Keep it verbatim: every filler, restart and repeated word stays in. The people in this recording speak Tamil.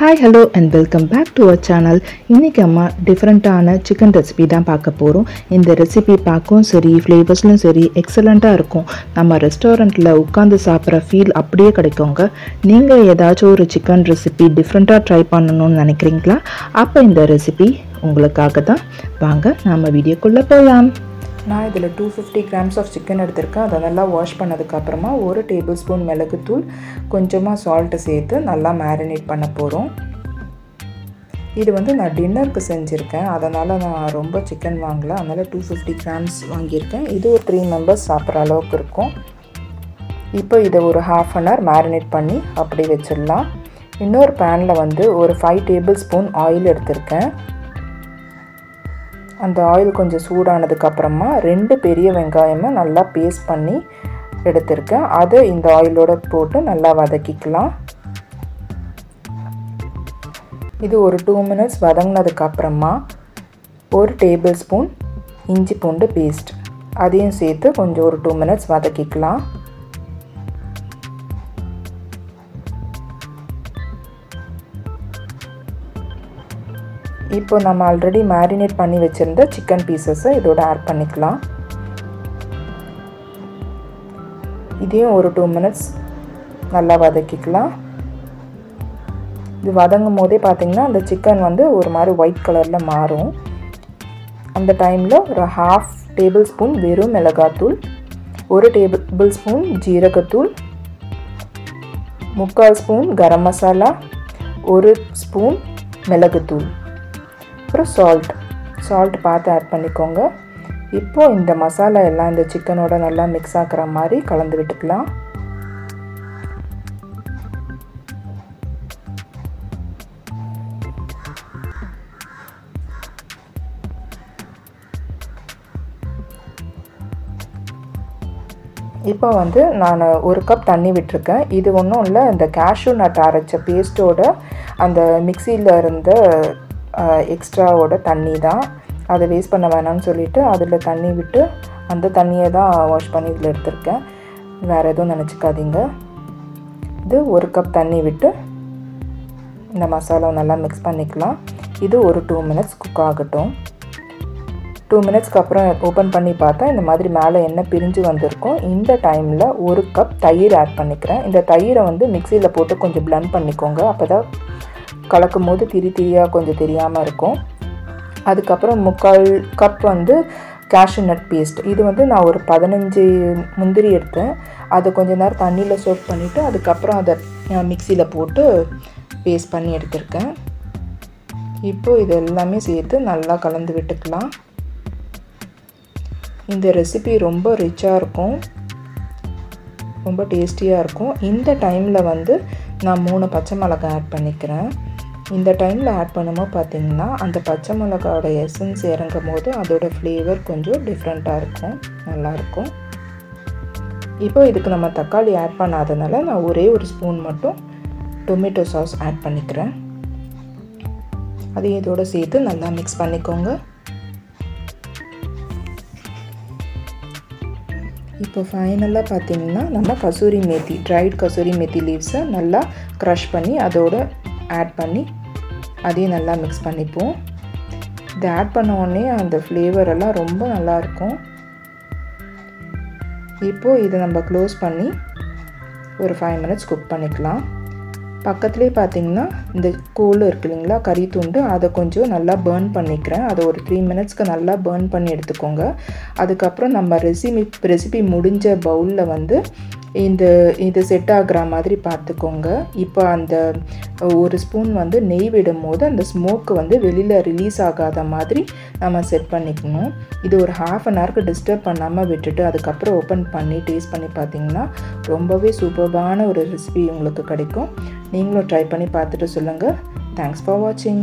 Hi, hello and welcome back to our channel. இன்னைக்கு அம்மா டிஃபரண்டான chicken recipe தான் பார்க்க போறோம். இந்த ரெசிபி பார்க்கவும் சரி ஃப்ளேவர்ஸ்லயும் சரி எக்ஸலெண்டா இருக்கும். நம்ம ரெஸ்டாரன்ட்ல உட்கார்ந்து சாப்பிற ஃபீல் அப்படியே கிடைக்கும்ங்க. நீங்க ஏதாச்சும் ஒரு chicken recipe டிஃபரண்டா ட்ரை பண்ணனும்னு நினைக்கிறீங்களா? அப்ப இந்த ரெசிபி உங்களுக்காக தான். வாங்க நாம வீடியோக்குள்ள போலாம். நான் இதில் two hundred fifty grams of chicken எடுத்துருக்கேன். அதை நல்லா வாஷ் பண்ணதுக்கப்புறமா ஒரு டேபிள் ஸ்பூன் மிளகுத்தூள் கொஞ்சமாக சால்ட்டு சேர்த்து நல்லா மேரினேட் பண்ண போகிறோம். இது வந்து நான் டின்னருக்கு செஞ்சுருக்கேன், அதனால் நான் ரொம்ப சிக்கன் வாங்கலை, அதனால் டூ ஃபிஃப்டி கிராம்ஸ் வாங்கியிருக்கேன். இது ஒரு த்ரீ மெம்பர்ஸ் சாப்பிட்ற அளவுக்கு இருக்கும். இப்போ இதை ஒரு ஹாஃப் அன் ஹவர் மேரினேட் பண்ணி அப்படி வச்சிடலாம். இன்னொரு பேனில் வந்து ஒரு ஃபைவ் டேபிள் ஸ்பூன் ஆயில் எடுத்திருக்கேன். அந்த ஆயில் கொஞ்சம் சூடானதுக்கப்புறமா ரெண்டு பெரிய வெங்காயமாக நல்லா பேஸ்ட் பண்ணி எடுத்திருக்கேன். அதை இந்த ஆயிலோடு போட்டு நல்லா வதக்கிக்கலாம். இது ஒரு டூ மினிட்ஸ் வதங்கினதுக்கப்புறமா ஒரு டேபிள் ஸ்பூன் இஞ்சி பூண்டு பேஸ்ட் அதையும் சேர்த்து கொஞ்சம் ஒரு டூ மினிட்ஸ் வதக்கிக்கலாம். இப்போ நம்ம ஆல்ரெடி மேரினேட் பண்ணி வச்சுருந்த சிக்கன் பீசஸை இதோட ஆட் பண்ணிக்கலாம். இதையும் ஒரு டூ மினிட்ஸ் நல்லா வதக்கிக்கலாம். இது வதங்கும் போதே பார்த்திங்கன்னா அந்த சிக்கன் வந்து ஒரு மாதிரி ஒயிட் கலரில் மாறும். அந்த டைமில் ஒரு ஹாஃப் டேபிள் ஸ்பூன் வெறும் மிளகாத்தூள், ஒரு டேபிள் ஸ்பூன் ஜீரகத்தூள், முக்கால் ஸ்பூன் கரம் மசாலா, ஒரு ஸ்பூன் மிளகுத்தூள், அப்புறம் சால்ட் சால்ட் பார்த்து ஆட் பண்ணிக்கோங்க. இப்போது இந்த மசாலா எல்லாம் இந்த சிக்கனோட நல்லா மிக்ஸ் ஆகிற மாதிரி கலந்து விட்டுக்கலாம். இப்போ வந்து நான் ஒரு கப் தண்ணி விட்டுருக்கேன். இது ஒன்றும் இல்லை, இந்த கேஷ்யூ நட் அரைச்ச பேஸ்ட்டோட அந்த மிக்சியில் இருந்த எக்ஸ்ட்ராவோட தண்ணி தான். அதை வேஸ்ட் பண்ண வேணாம்னு சொல்லிவிட்டு அதில் தண்ணி விட்டு அந்த தண்ணியை தான் வாஷ் பண்ணி இதில் எடுத்திருக்கேன். வேறு எதுவும் நினச்சிக்காதீங்க. இது ஒரு கப் தண்ணி விட்டு இந்த மசாலாவை நல்லா மிக்ஸ் பண்ணிக்கலாம். இது ஒரு டூ மினிட்ஸ் குக் ஆகட்டும். டூ மினிட்ஸ்க்கு அப்புறம் ஓப்பன் பண்ணி பார்த்தா இந்த மாதிரி மேலே என்ன பிரிஞ்சு வந்திருக்கும். இந்த டைமில் ஒரு கப் தயிர் ஆட் பண்ணிக்கிறேன். இந்த தயிரை வந்து மிக்சியில் போட்டு கொஞ்சம் பிளண்ட் பண்ணிக்கோங்க. அப்போ தான் கலக்கும் போது திரி திரியாக கொஞ்சம் தெரியாமல் இருக்கும். அதுக்கப்புறம் முக்கால் கப் வந்து கேஷ்யூ நட் பேஸ்ட். இது வந்து நான் ஒரு பதினஞ்சு முந்திரி எடுத்தேன். அதை கொஞ்சம் நேரம் தண்ணியில் சோக் பண்ணிவிட்டு அதுக்கப்புறம் அதை மிக்சியில் போட்டு பேஸ்ட் பண்ணி எடுத்திருக்கேன். இப்போது இது எல்லாமே சேர்த்து நல்லா கலந்து விட்டுக்கலாம். இந்த ரெசிபி ரொம்ப ரிச்சாக இருக்கும், ரொம்ப டேஸ்டியாக இருக்கும். இந்த டைமில் வந்து நான் மூணு பச்சை மிளகாய் ஆட் பண்ணிக்கிறேன். இந்த டைமில் ஆட் பண்ணும்போது பார்த்திங்கன்னா அந்த பச்சை மிளகாயோட எசன்ஸ் இறங்கும் போது அதோடய ஃப்ளேவர் கொஞ்சம் டிஃப்ரெண்ட்டாக இருக்கும், நல்லாயிருக்கும். இப்போ இதுக்கு நம்ம தக்காளி ஆட் பண்ணாததுனால நான் ஒரே ஒரு ஸ்பூன் மட்டும் டொமேட்டோ சாஸ் ஆட் பண்ணிக்கிறேன். அது இதோடு சேர்த்து நல்லா மிக்ஸ் பண்ணிக்கோங்க. இப்போ ஃபைனலாக பார்த்திங்கன்னா நம்ம கசூரி மேத்தி, ட்ரைட் கசூரி மேத்தி லீவ்ஸை நல்லா க்ரஷ் பண்ணி அதோடு ஆட் பண்ணி அதையும் நல்லா மிக்ஸ் பண்ணிப்போம். இதை ஆட் பண்ணோடனே அந்த ஃப்ளேவரெல்லாம் ரொம்ப நல்லாயிருக்கும். இப்போது இதை நம்ம க்ளோஸ் பண்ணி ஒரு ஃபைவ் மினிட்ஸ் குக் பண்ணிக்கலாம். பக்கத்துலேயே பார்த்திங்கன்னா இந்த கோல் இருக்குது இல்லைங்களா, கறி துண்டு, அதை கொஞ்சம் நல்லா பேர்ன் பண்ணிக்கிறேன். அதை ஒரு த்ரீ மினிட்ஸ்க்கு நல்லா பேர்ன் பண்ணி எடுத்துக்கோங்க. அதுக்கப்புறம் நம்ம ரெசிபி ரெசிபி முடிஞ்ச பவுலில் வந்து இந்த இது செட் ஆகிற மாதிரி பார்த்துக்கோங்க. இப்போ அந்த ஒரு ஸ்பூன் வந்து நெய் விடும் போது அந்த ஸ்மோக்கு வந்து வெளியில் ரிலீஸ் ஆகாத மாதிரி நம்ம செட் பண்ணிக்கணும். இது ஒரு ஹாஃப் அன் ஹவருக்கு டிஸ்டர்ப் பண்ணாமல் விட்டுட்டு அதுக்கப்புறம் ஓப்பன் பண்ணி டேஸ்ட் பண்ணி பார்த்திங்கன்னா ரொம்பவே சூப்பர்வான ஒரு ரெசிபி உங்களுக்கு கிடைக்கும். நீங்களும் ட்ரை பண்ணி பார்த்துட்டு சொல்லுங்கள். தேங்க்ஸ் ஃபார் வாட்சிங்.